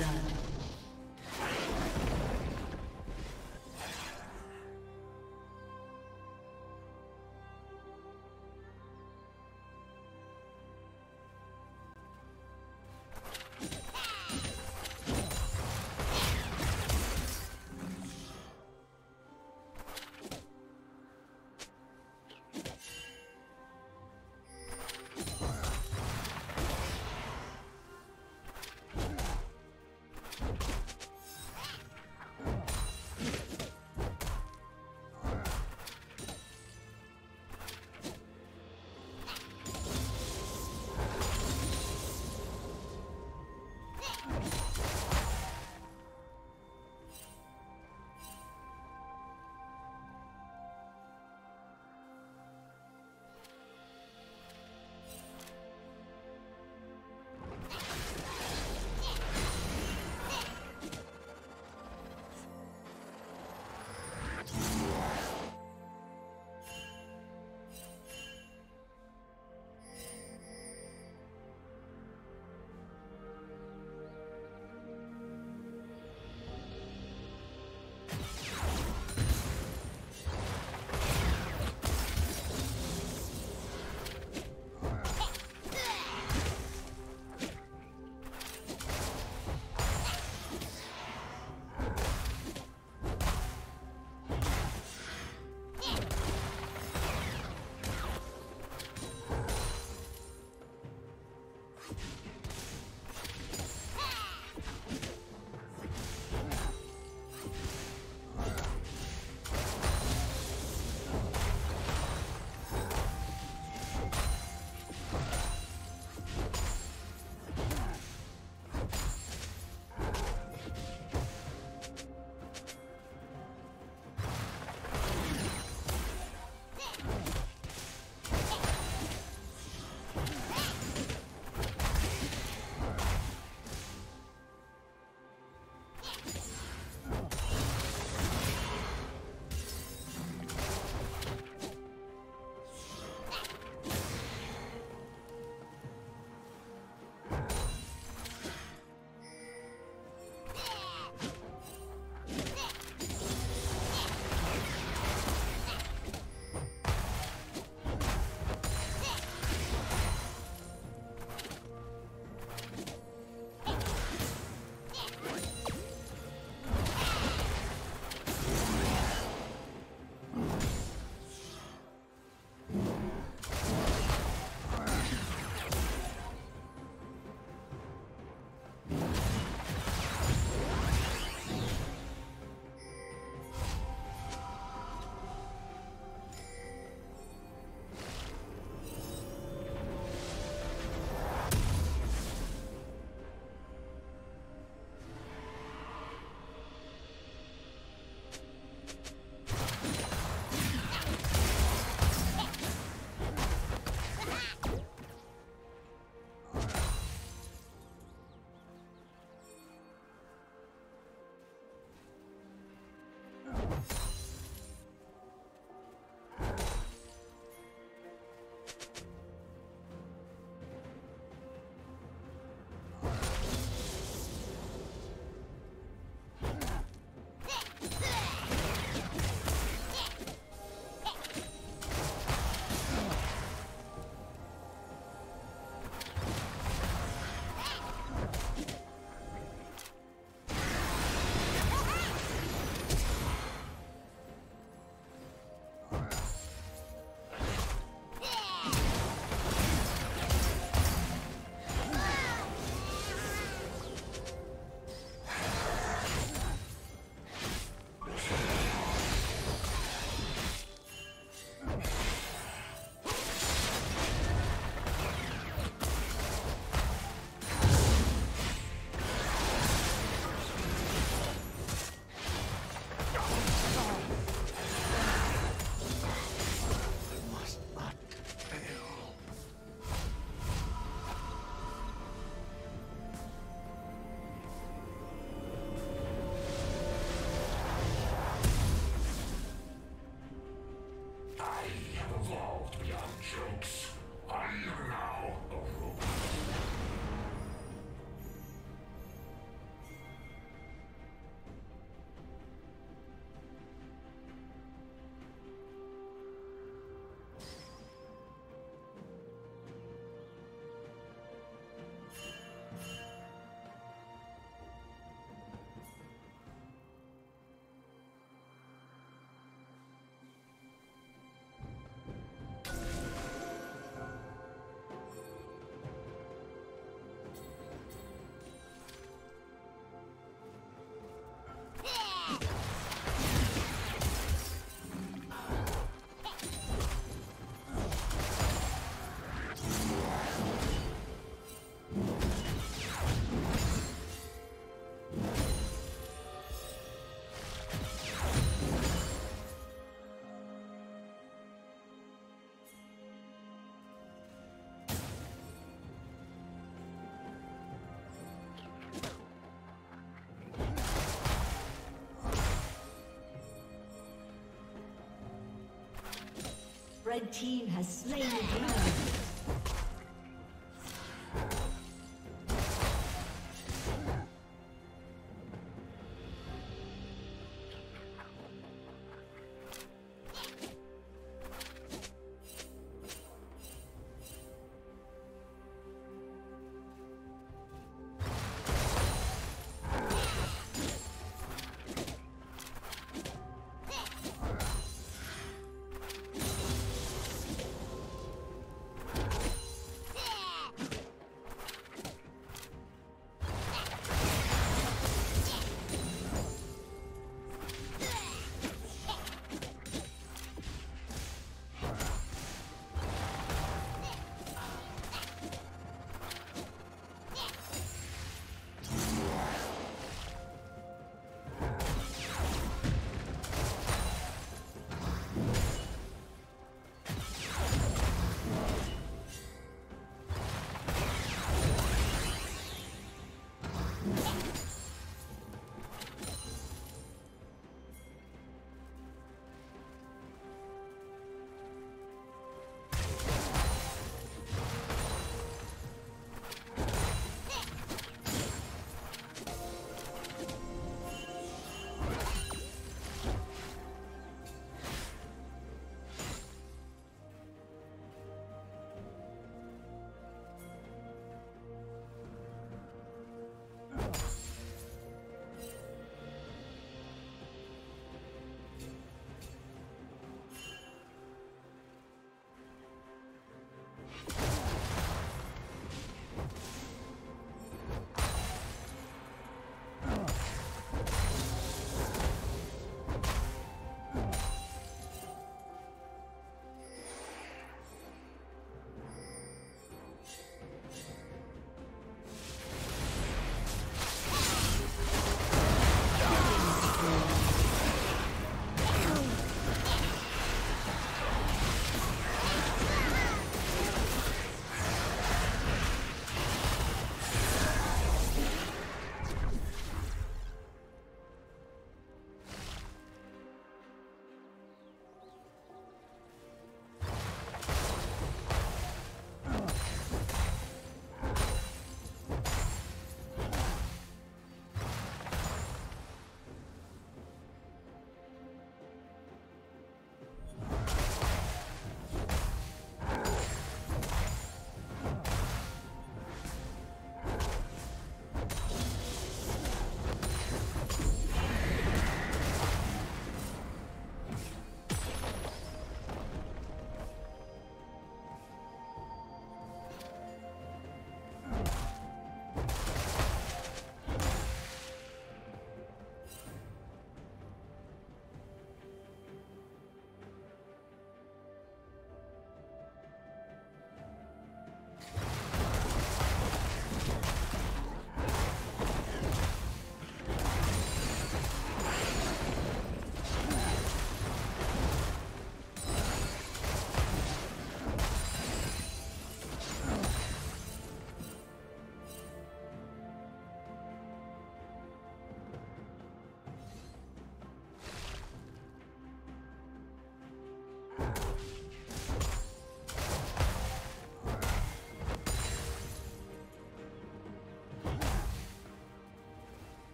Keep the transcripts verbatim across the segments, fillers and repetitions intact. blood. Red team has slain the dragon.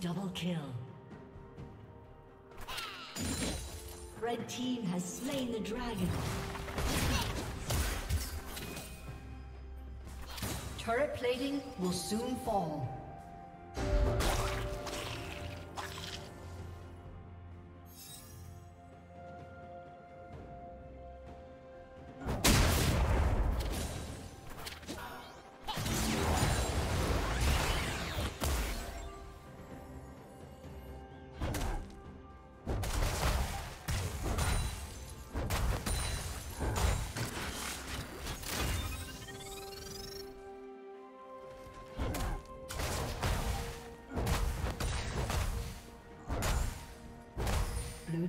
double kill. Red team has slain the dragon. Turret plating will soon fall. Blue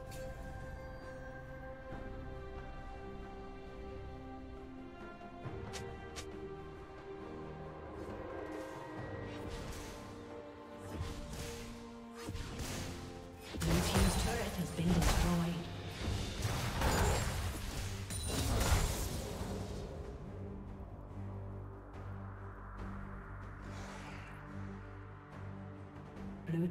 Team's turret has been destroyed. Red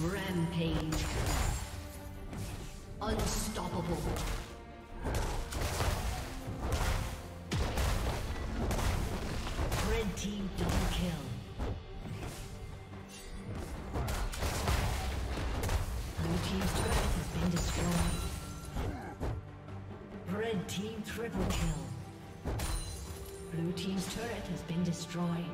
Rampage. Unstoppable. Red team double kill. Blue team's turret has been destroyed. Red team triple kill. Blue team's turret has been destroyed.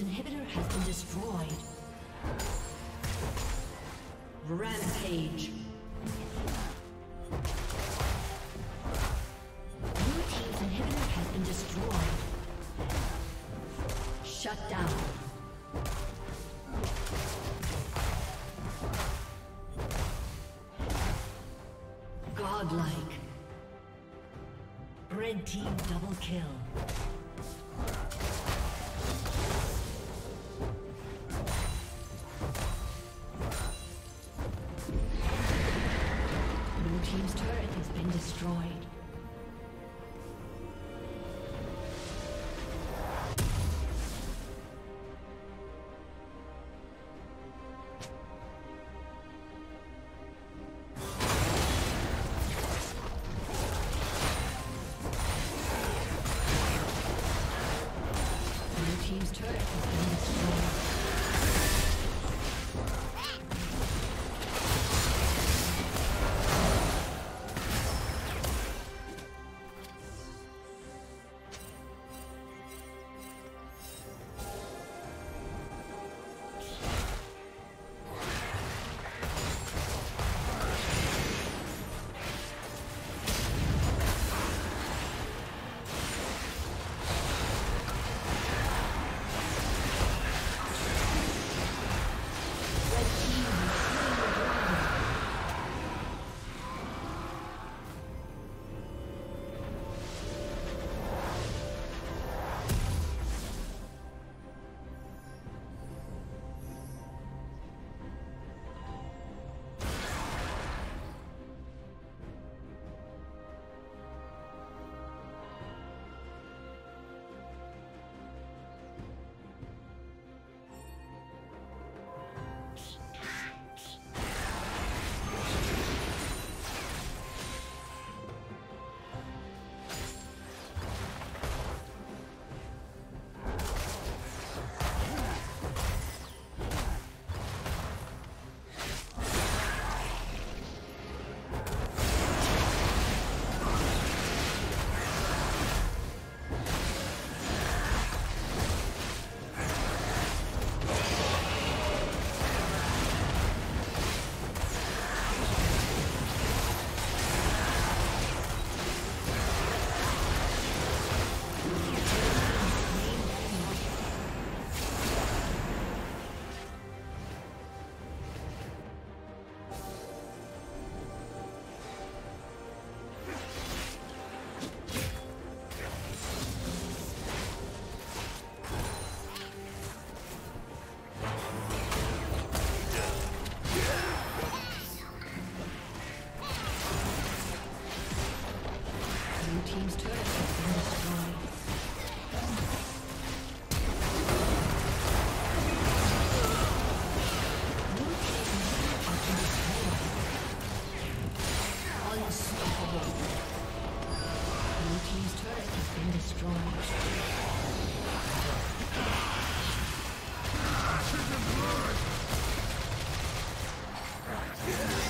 team's inhibitor has been destroyed. Rampage. Your team's inhibitor has been destroyed. Shut down. Godlike. Red team double kill. Destroyed. Destroyed.